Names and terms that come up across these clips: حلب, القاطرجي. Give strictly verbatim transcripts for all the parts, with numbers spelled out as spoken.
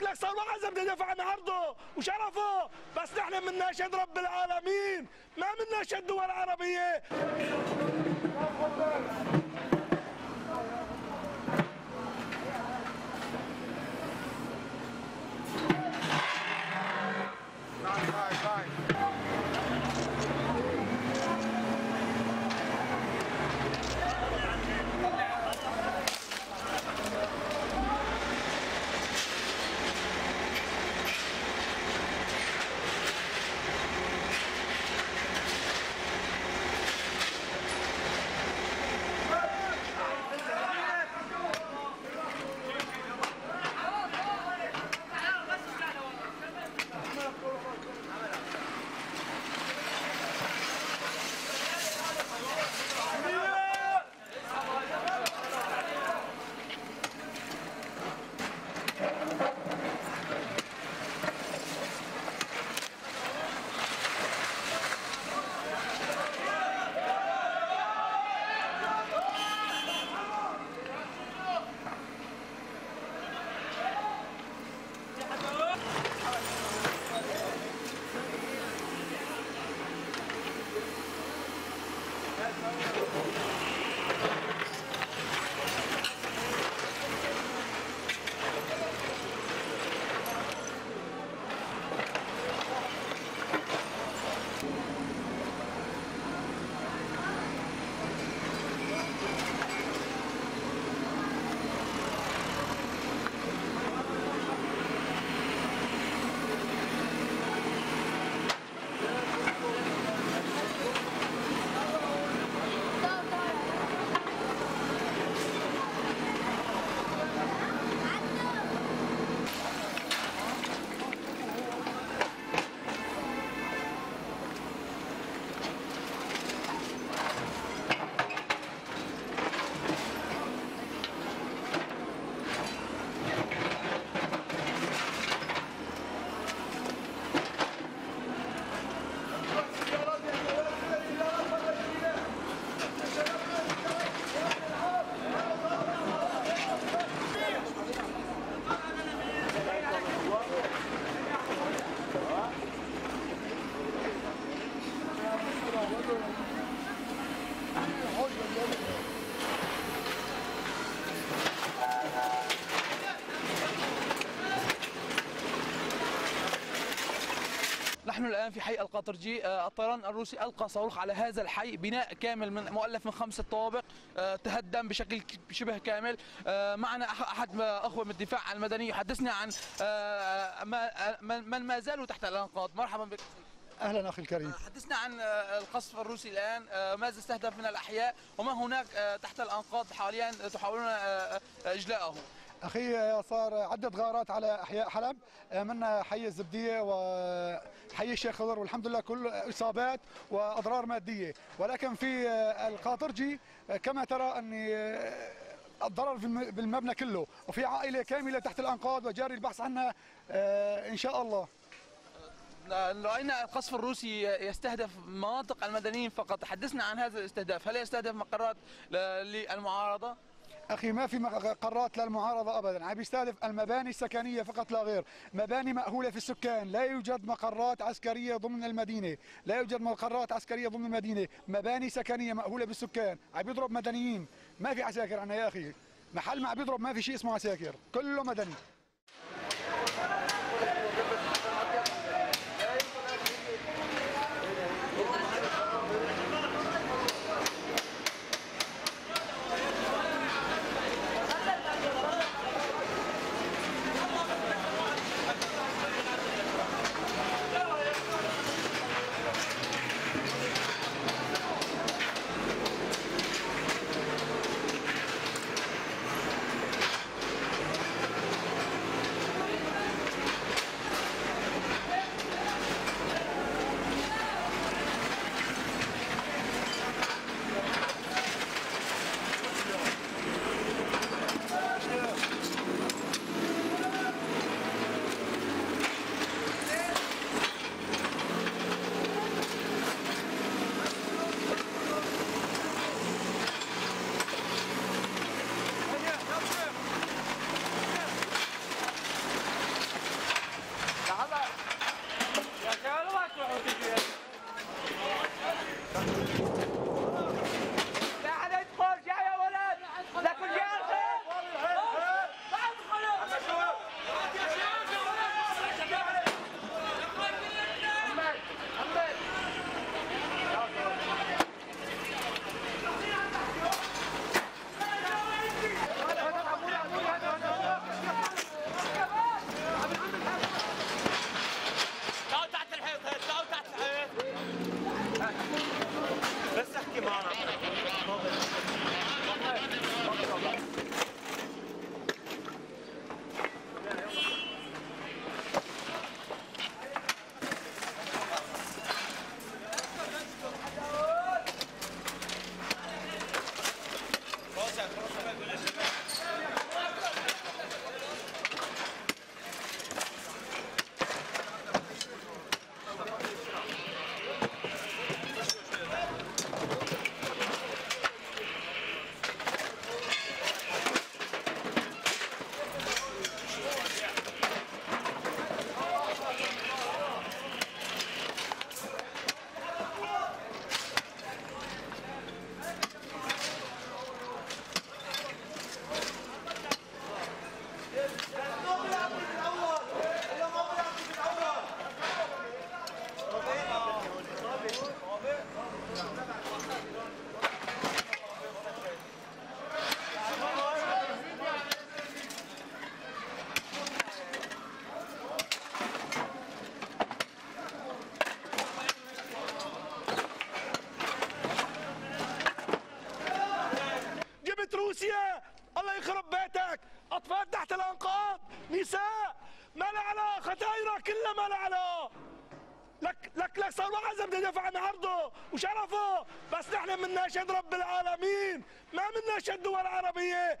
قلت لك صار واحد بده يدافع عن عرضه وشرفه، بس نحن مناشد رب العالمين، ما مناشد دول عربيه. نحن الآن في حي القاطرجي. الطيران الروسي ألقى صاروخ على هذا الحي، بناء كامل من مؤلف من خمسة طوابق تهدم بشكل شبه كامل. معنا أحد أخوة من الدفاع المدني يحدثنا عن من ما زالوا تحت الأنقاض. مرحبا بك. أهلا أخي الكريم. حدثنا عن القصف الروسي الآن، ماذا استهدف من الأحياء وما هناك تحت الأنقاض حاليا تحاولون إجلاءه؟ أخي صار عدة غارات على أحياء حلب، منها حي الزبدية وحي الشيخ خضر، والحمد لله كل إصابات وأضرار مادية. ولكن في القاطرجي كما ترى أن الضرر بالمبنى كله، وفي عائلة كاملة تحت الأنقاض وجاري البحث عنها إن شاء الله. رأينا القصف الروسي يستهدف مناطق المدنيين فقط، حدثنا عن هذا الاستهداف، هل يستهدف مقرات للمعارضة؟ أخي ما في قرارات للمعارضة أبدا، عم بيستهدف المباني السكنية فقط لا غير، مباني مأهولة في السكان، لا يوجد مقرات عسكرية ضمن المدينة، لا يوجد مقرات عسكرية ضمن المدينة، مباني سكنية مأهولة بالسكان، عم بيضرب مدنيين، ما في عساكر عنا يا أخي، محل ما عم بيضرب ما في شيء اسمه عساكر، كله مدني. لعلا خطايره كلها ما لعلا. لك لك لك صار واحد بدي يدافع عن عرضه وشرفه، بس نحن مناشد رب العالمين، ما مناشد الدول العربيه.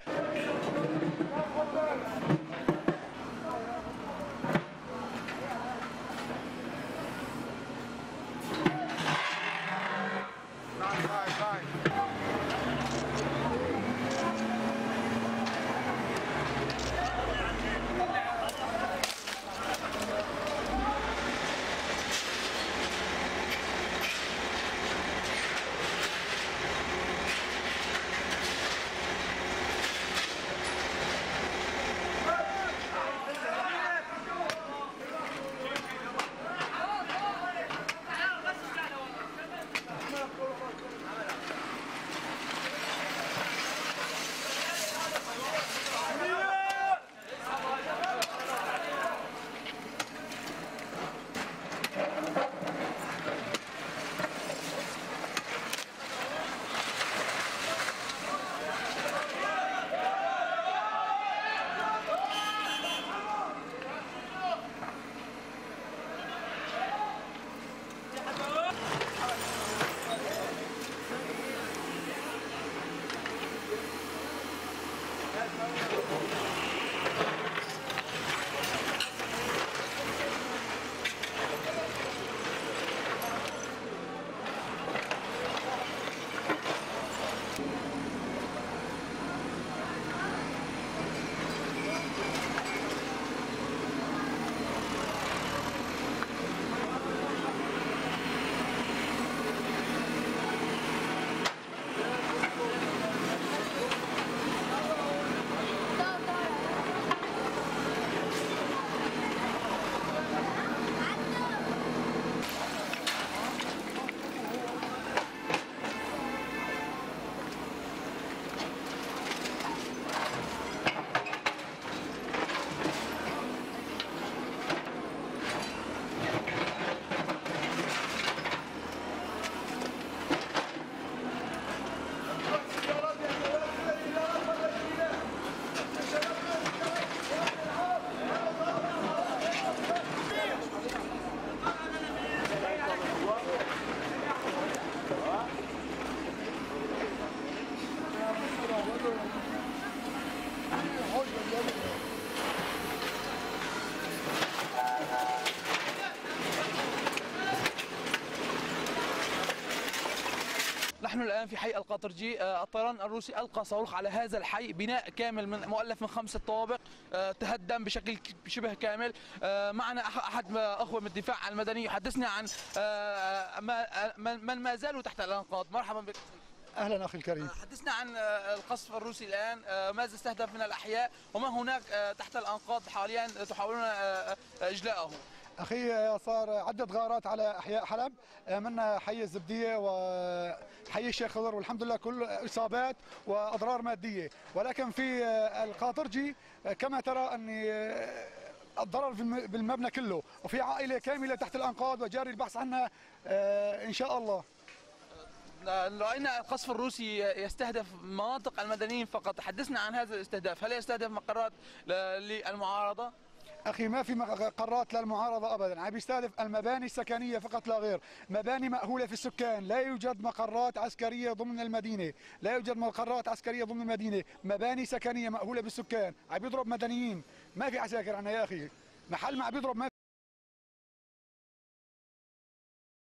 نحن الآن في حي القاطرجي. الطيران الروسي ألقى صاروخ على هذا الحي، بناء كامل من مؤلف من خمسة طوابق تهدم بشكل شبه كامل. معنا أحد أخوة من الدفاع المدني يحدثنا عن من ما زالوا تحت الأنقاض. مرحبا بك. أهلا أخي الكريم. حدثنا عن القصف الروسي الآن، ماذا استهدف من الأحياء وما هناك تحت الأنقاض حاليا تحاولون إجلاءه؟ أخي صار عدة غارات على أحياء حلب، منها حي الزبدية وحي الشيخ خضر، والحمد لله كل إصابات وأضرار مادية. ولكن في القاطرجي كما ترى أن الضرر بالمبنى كله، وفي عائلة كاملة تحت الأنقاض وجاري البحث عنها إن شاء الله. رأينا القصف الروسي يستهدف مناطق المدنيين فقط، حدثنا عن هذا الاستهداف، هل يستهدف مقرات للمعارضة؟ أخي ما في قرارات للمعارضة أبدا، عم يستهدف المباني السكنية فقط لا غير، مباني مأهولة في السكان، لا يوجد مقرات عسكرية ضمن المدينة، لا يوجد مقرات عسكرية ضمن المدينة، مباني سكنية مأهولة بالسكان، عم يضرب مدنيين، ما في عساكر عنا يا أخي، محل ما عم يضرب ما